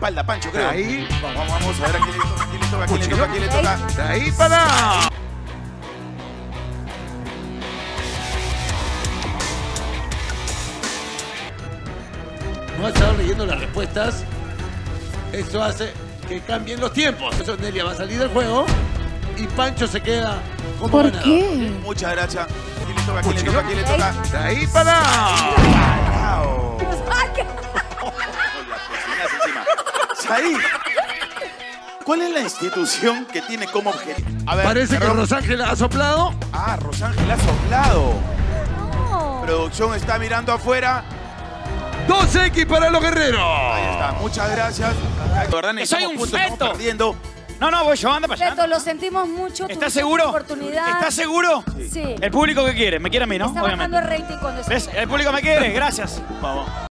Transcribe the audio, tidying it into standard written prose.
Espalda, Pancho, creo. Ahí. Vamos a ver a quién le toca, quién le toca. Ahí para. No vas a estar leyendo las respuestas. Eso hace que cambien los tiempos. Eso Nelia va a salir del juego y Pancho se queda como ¿por ganador? ¿Qué? Muchas gracias. ¿Quién le toca? ¿Quién le toca? Ahí para. ¡Wow! Ahí. ¿Cuál es la institución que tiene como objetivo? A ver, parece que Rosángel ha soplado. Ah, Rosángel ha soplado. No. Producción está mirando afuera. 2X para los guerreros. Ahí está, muchas gracias. Soy un feto. No, voy llevando para allá. Feto, lo sentimos mucho. ¿Estás seguro? ¿Estás seguro? Sí. El público que quiere, me quiere a mí, ¿no? Está bajando el rating cuando se... ¿Ves? El público me quiere, gracias. Vamos.